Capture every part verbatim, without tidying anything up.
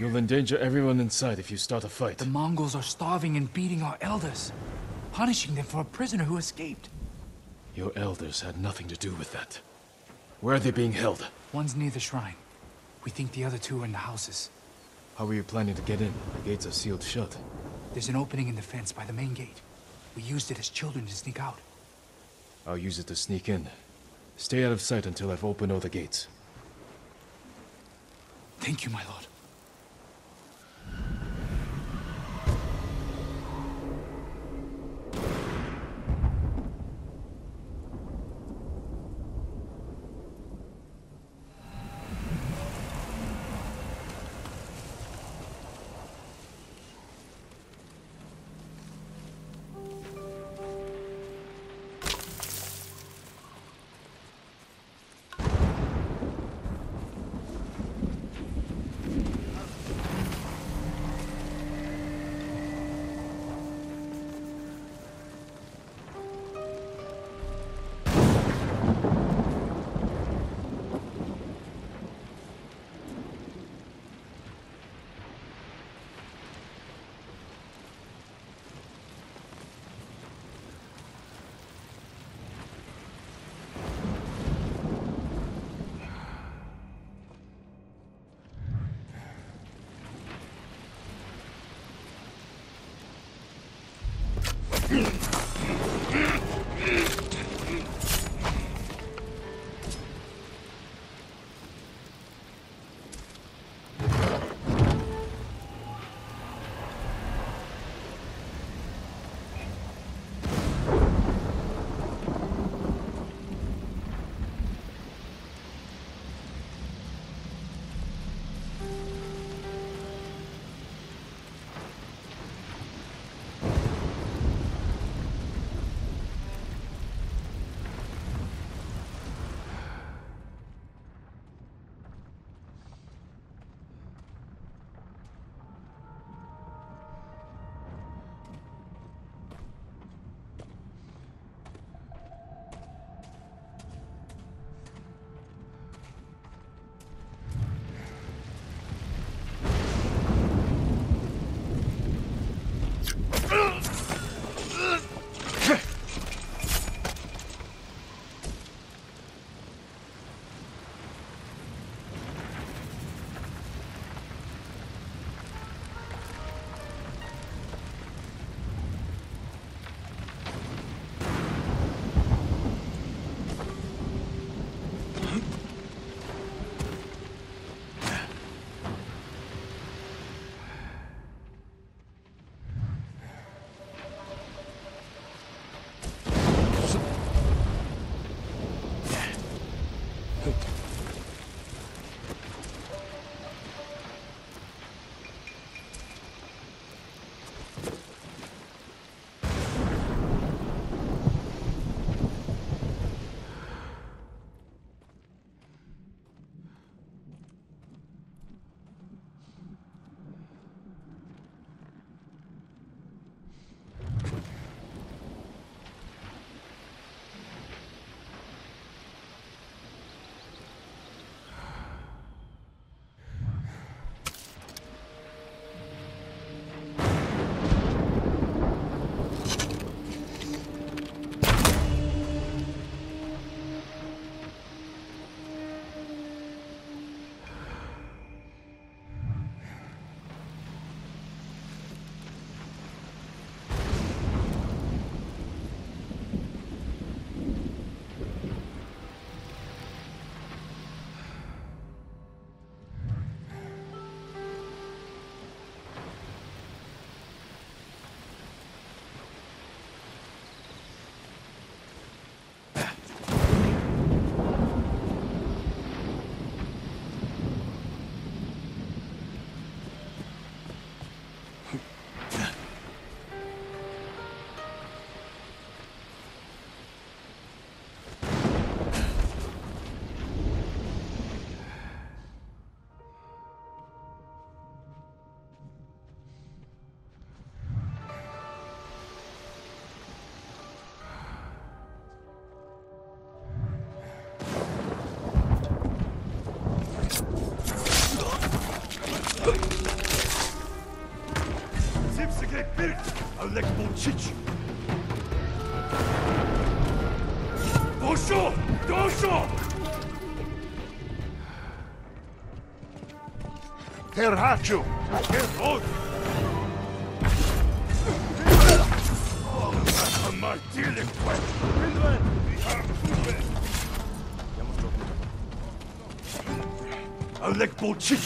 You'll endanger everyone inside if you start a fight. The Mongols are starving and beating our elders, punishing them for a prisoner who escaped. Your elders had nothing to do with that. Where are they being held? One's near the shrine. We think the other two are in the houses. How are you planning to get in? The gates are sealed shut. There's an opening in the fence by the main gate. We used it as children to sneak out. I'll use it to sneak in. Stay out of sight until I've opened all the gates. Thank you, my lord. Terhachu! Terhachu! Alek Bolcic!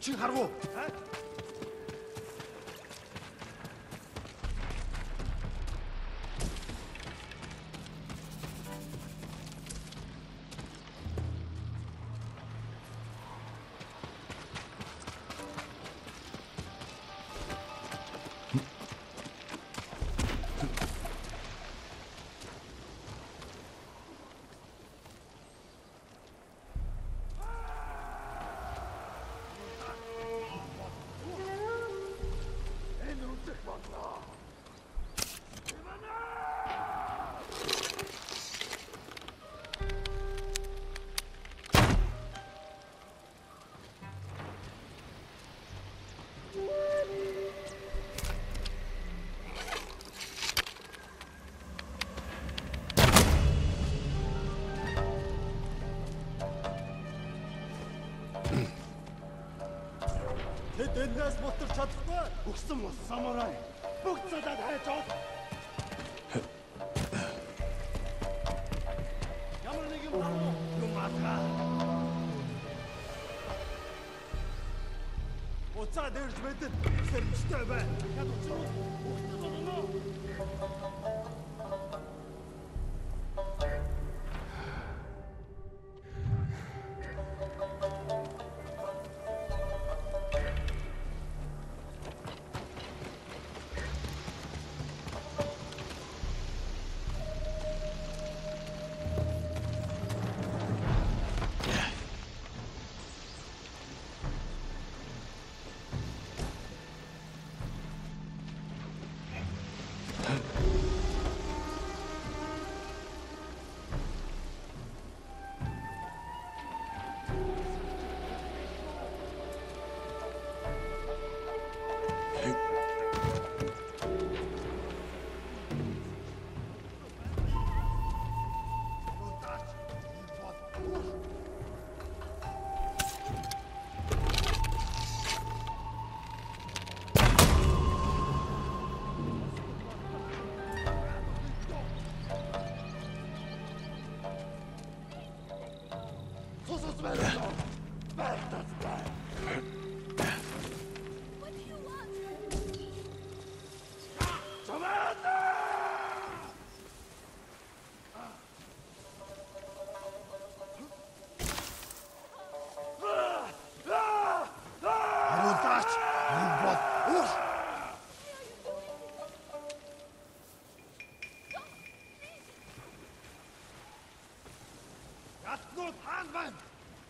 Çıkarvo. Dendez motor çatıklı, uçsun o samuray. Buksa da her çat. Yamırlıgın var mı? Yumata. Otsa dercmedin, sermiş tövbe. Ya uçsun, uçsun onu. Husband! Help!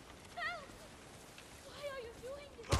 Why are you doing this?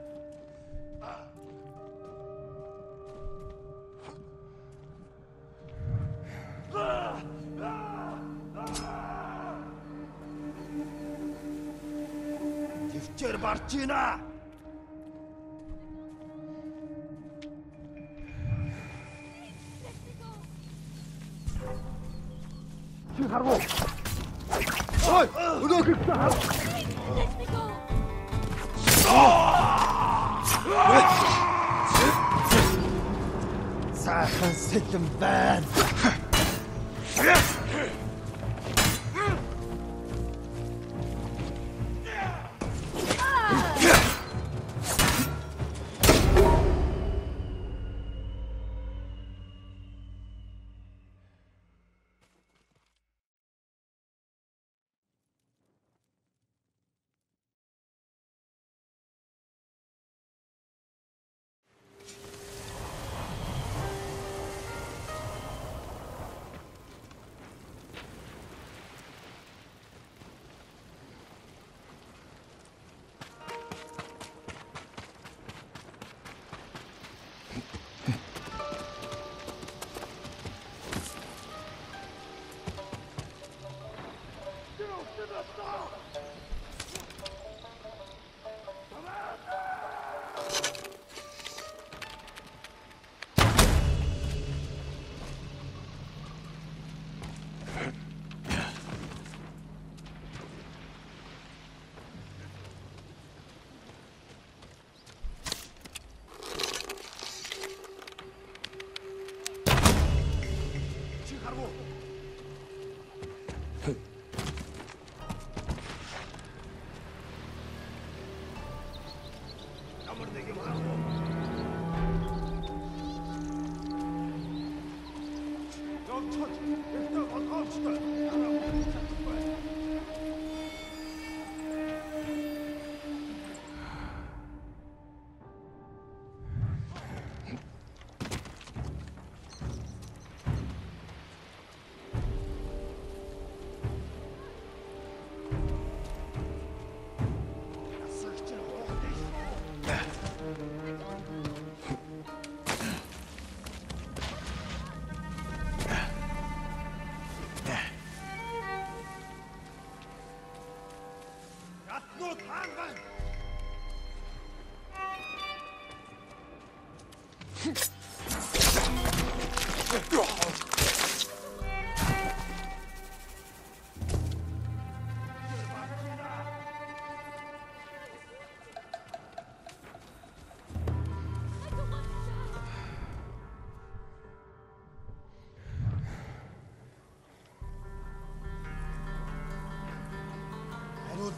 Martina! Please, let me go! Hey! Look at that! Please, let me go! Sachen sitem ben!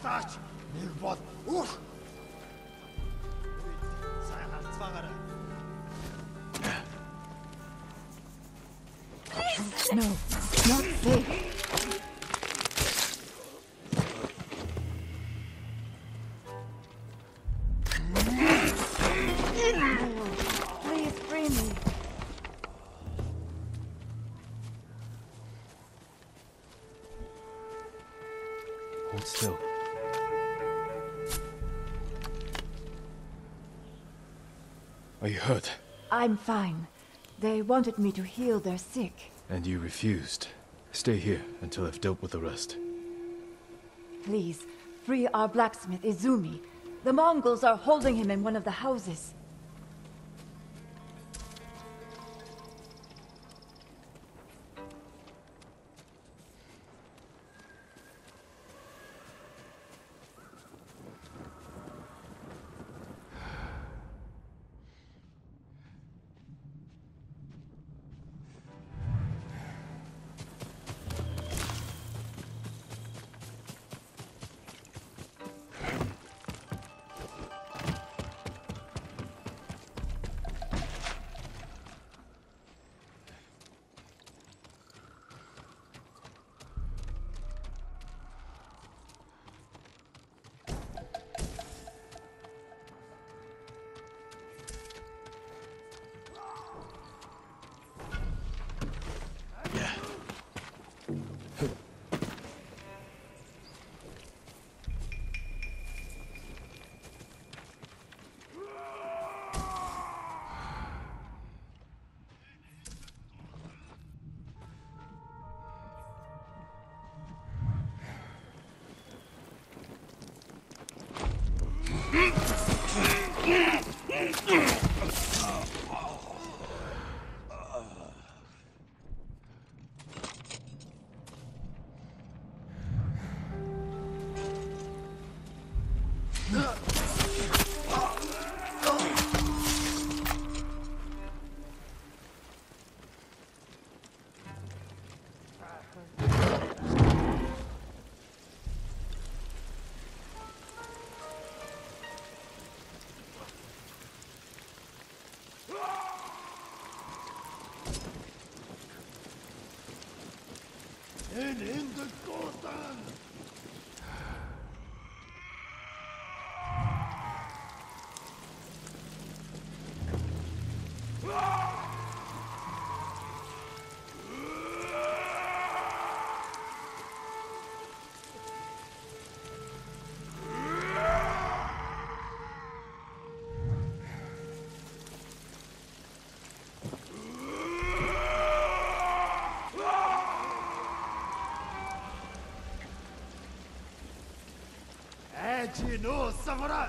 Taç, bir bot, uğur! Sayılar tıvaları. No, not big. Please free me. Hold still. Are you hurt? I'm fine. They wanted me to heal their sick. And you refused. Stay here until I've dealt with the rest. Please, free our blacksmith, Izumi. The Mongols are holding him in one of the houses. And in the Gotham! You know, samurai!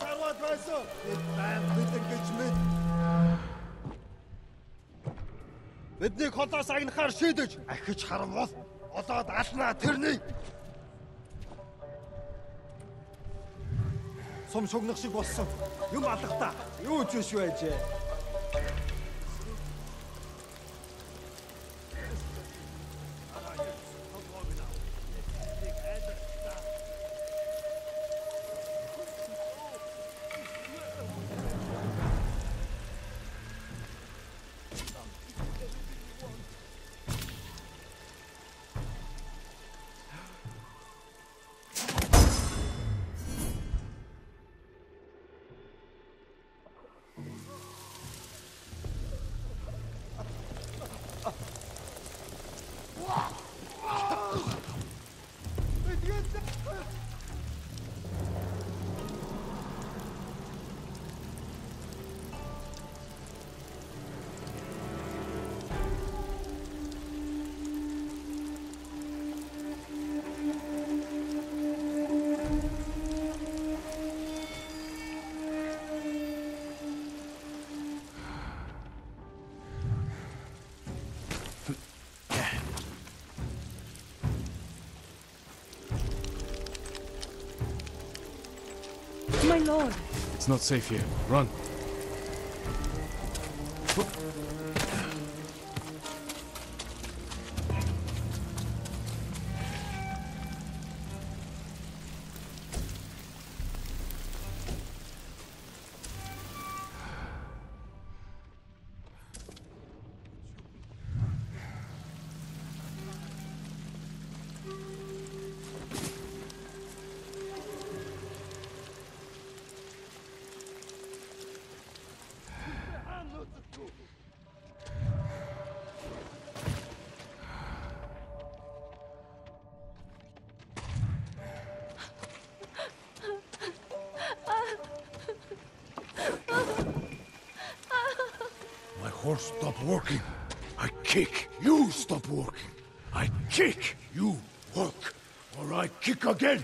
Servet Reis'u. Ben bütün güçümü. Бидний хотоос агнахаар шийдэж ахиж харвал олоод алнаа тэрний. Сум шугнах шиг болсон. Юм алгатаа. Юу ч биш байжээ. My lord. It's not safe here. Run. Stop working. I kick. You stop working. I kick. You work. Or I kick again.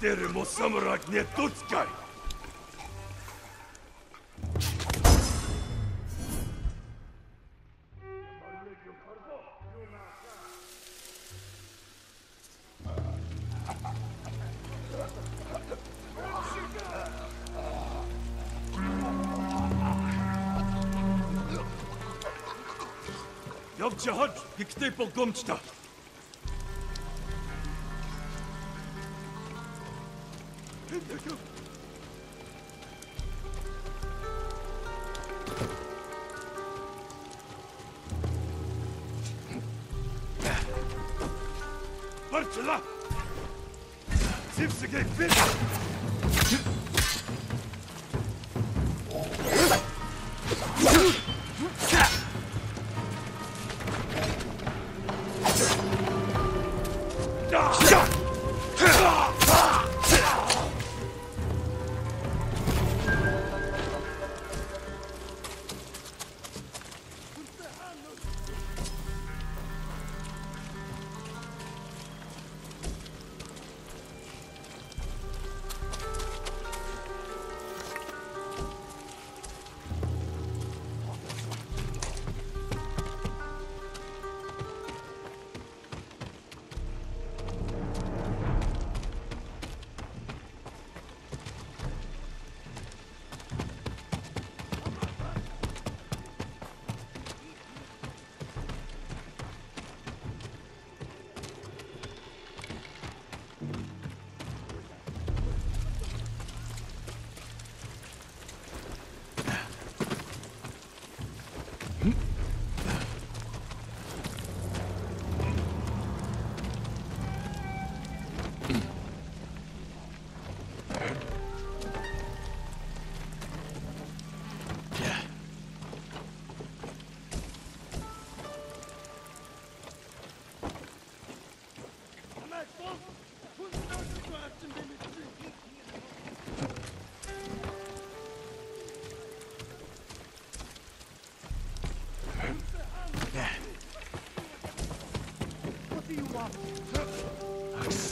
Теремо самрак не туцкай. Явж хад гихтэй болгоомжтой. Ах,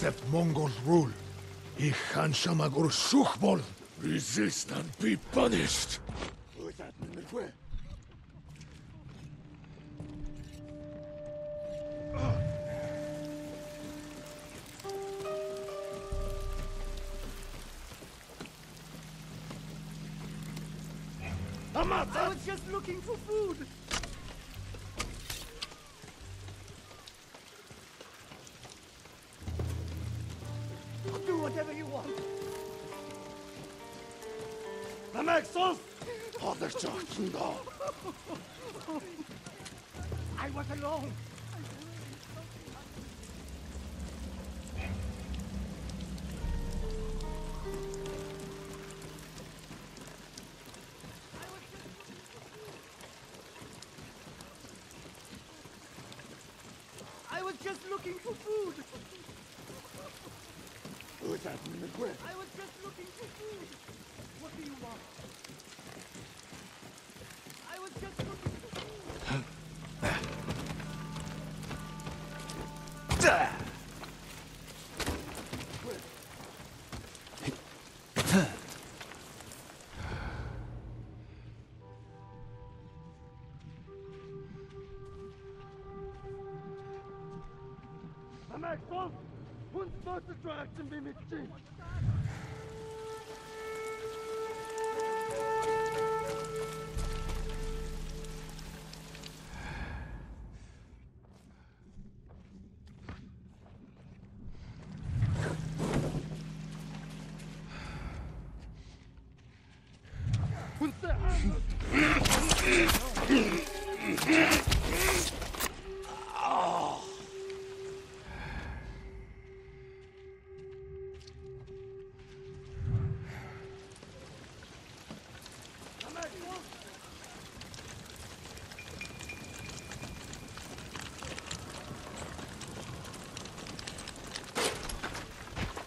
accept Mongol rule. Ich Hanshamagor Shukhbol. Resist and be punished. I was just looking for food. Do whatever you want. The Maxos! Other Johnson, no. I was alone. I was just looking for food. Who is that in the grip? I was just looking for food. What do you want? I was just looking for food.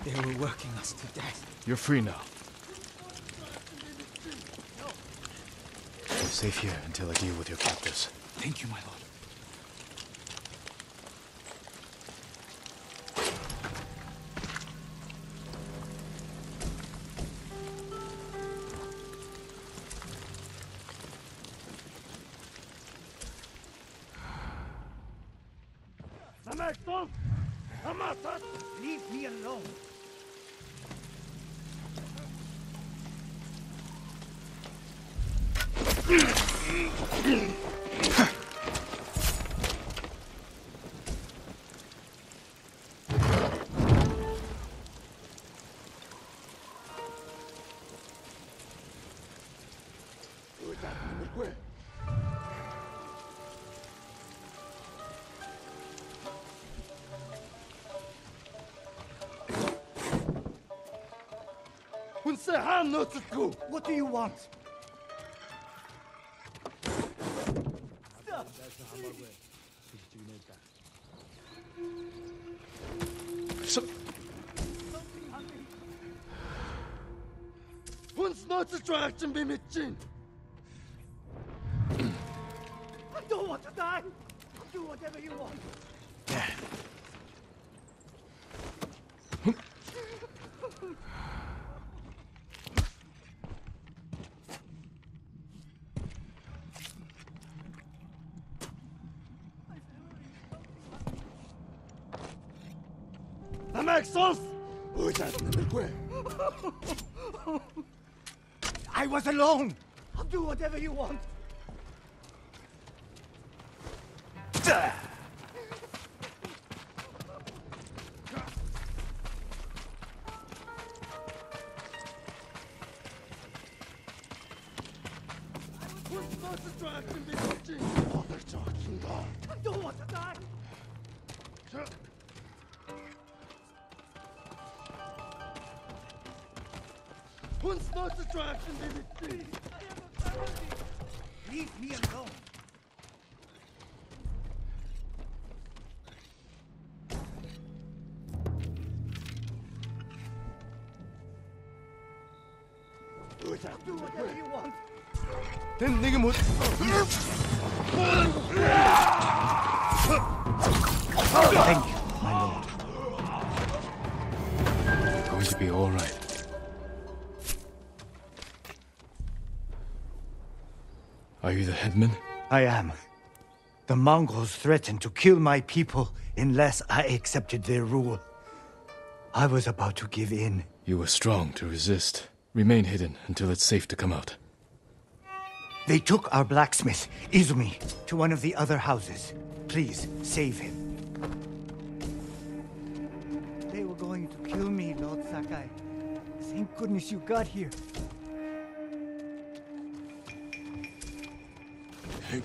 They were working us to death. You're free now. You're safe here until I deal with your captors. Thank you, my lord. Leave me alone. What do you want? So Wund's not distraction be mit Jin. I don't want to die. I'll do whatever you want. I was alone. I'll do whatever you want. I don't want to die. One's not distraction, baby, please! I am a family! Leave me alone! Do it out! Do whatever you want! Then Nigamut! Thank you, my lord. going to be all right. Are you the headman? I am. The Mongols threatened to kill my people unless I accepted their rule. I was about to give in. You were strong to resist. Remain hidden until it's safe to come out. They took our blacksmith, Izumi, to one of the other houses. Please, save him. They were going to kill me, Lord Sakai. Thank goodness you got here. Hey.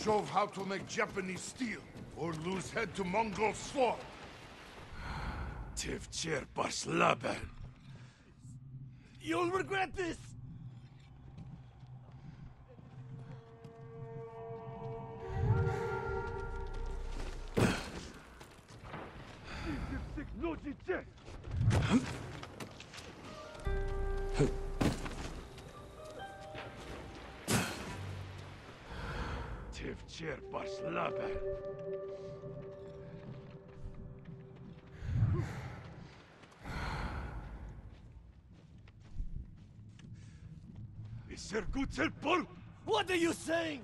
Show how to make Japanese steel, or lose head to Mongol sword. Tivchir Barslaban. You'll regret this! What are you saying?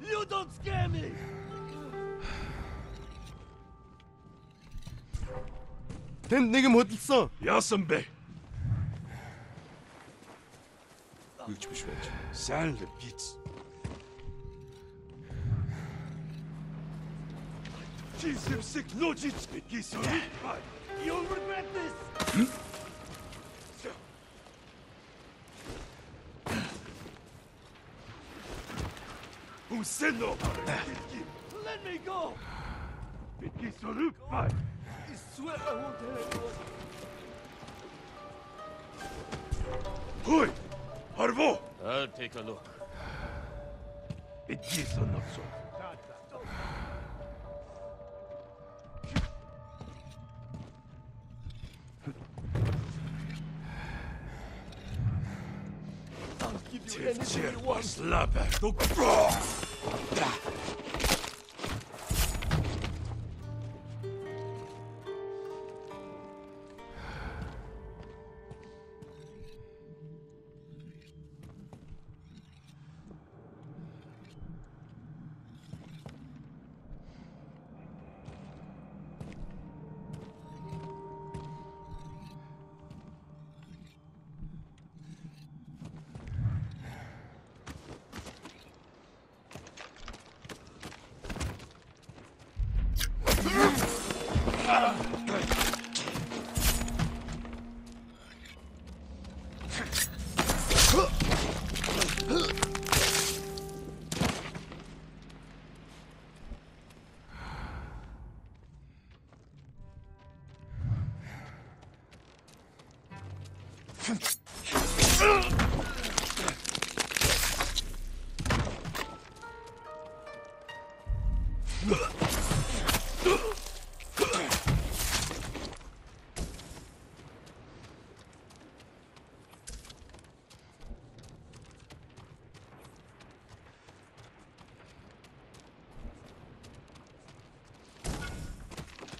You don't scare me! Then nigga muttlesson. Yasım Bey. Güçmüş bence. Sen de git. Çizimsik logic. Peki sorun var. You'll regret this. Umseno. Let me go. Peki sorun var. I swear I won't tell anyone. Good. Harvo! I'll take a look. It is or not so. I'll give you anything you want. Slap at the bro!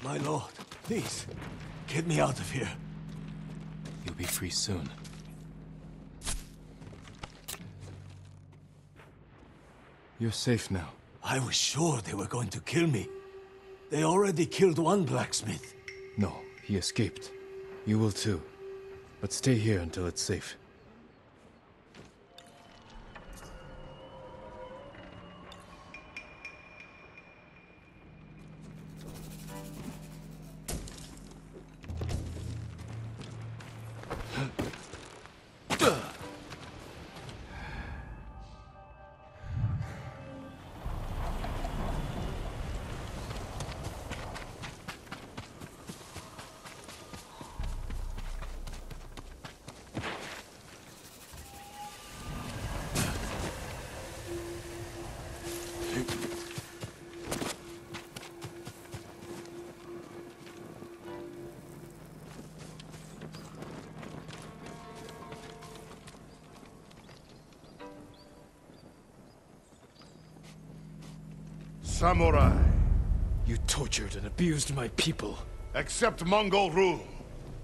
My lord, please, get me out of here. You'll be free soon. You're safe now. I was sure they were going to kill me. They already killed one blacksmith. No, he escaped. You will too. But stay here until it's safe. Samurai. You tortured and abused my people. Accept Mongol rule,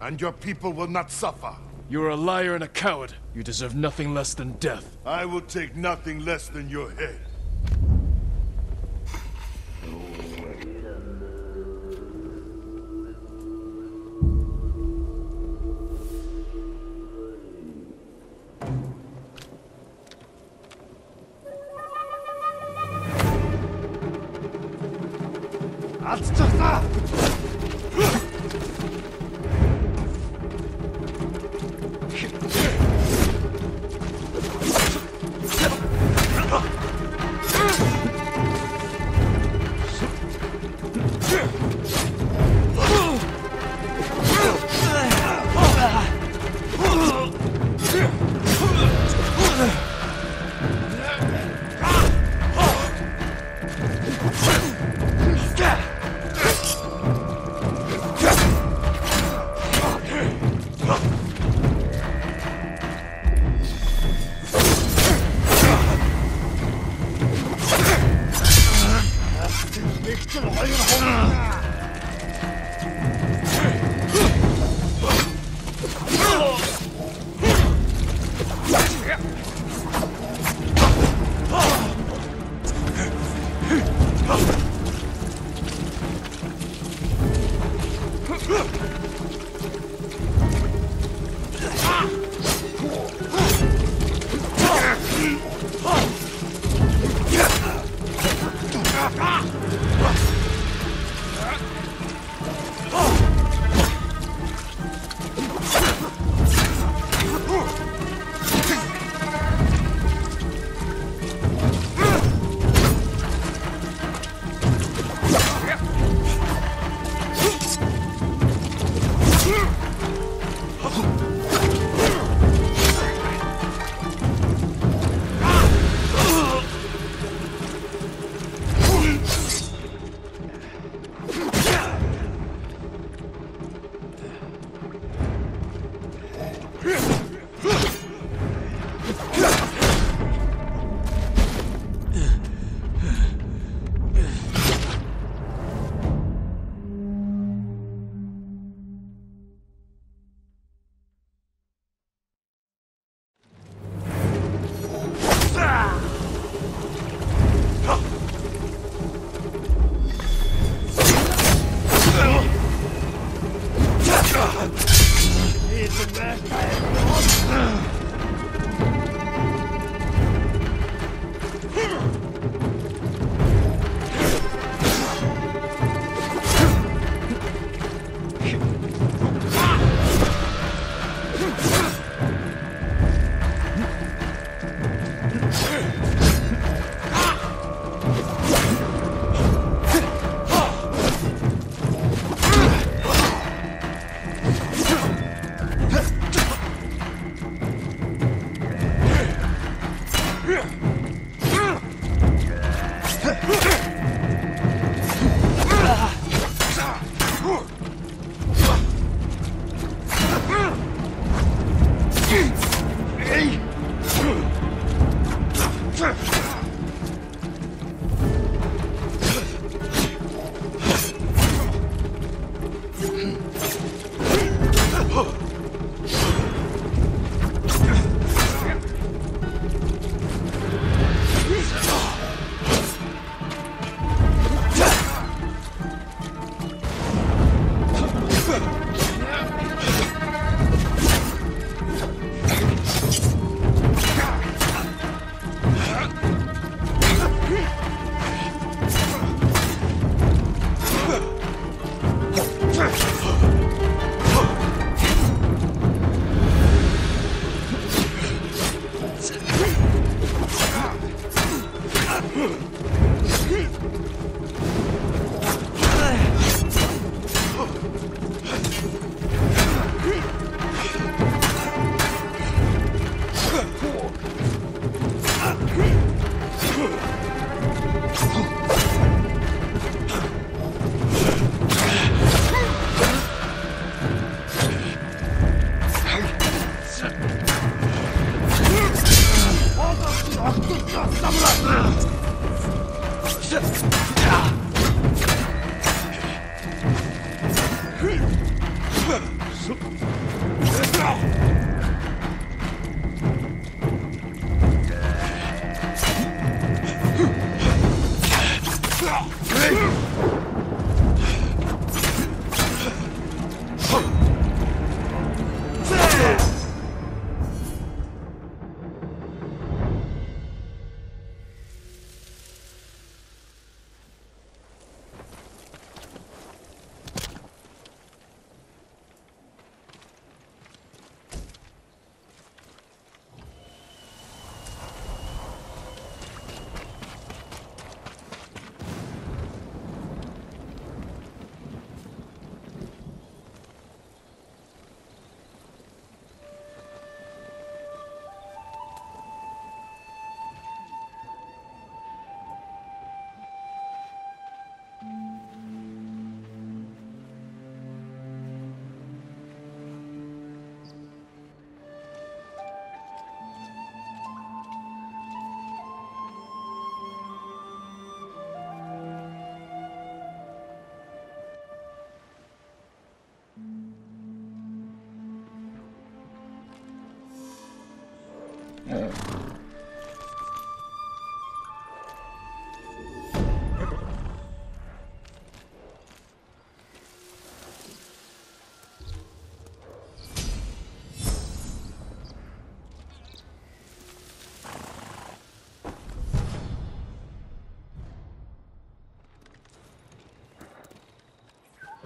and your people will not suffer. You're a liar and a coward. You deserve nothing less than death. I will take nothing less than your head.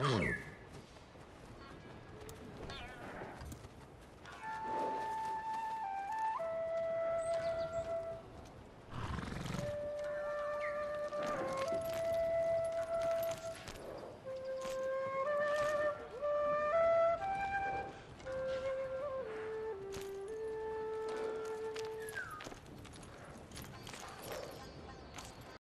Mm.